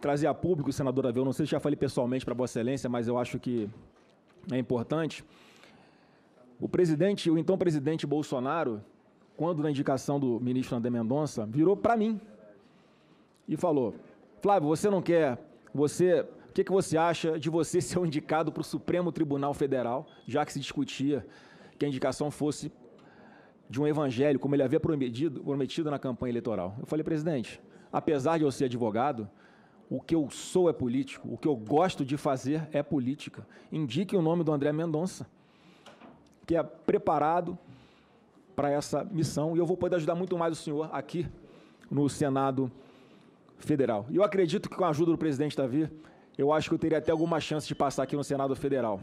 trazer a público, senador Davi, eu não sei se já falei pessoalmente para Vossa Excelência, mas eu acho que é importante. O então presidente Bolsonaro, quando na indicação do ministro André Mendonça, virou para mim e falou: Flávio, você não quer, o que você acha de você ser o indicado para o Supremo Tribunal Federal, já que se discutia que a indicação fosse de um evangélico, como ele havia prometido na campanha eleitoral? Eu falei: presidente, apesar de eu ser advogado, o que eu sou é político, o que eu gosto de fazer é política. Indique o nome do André Mendonça, que é preparado para essa missão, e eu vou poder ajudar muito mais o senhor aqui no Senado Federal. E eu acredito que, com a ajuda do presidente Davi, eu acho que eu teria até alguma chance de passar aqui no Senado Federal.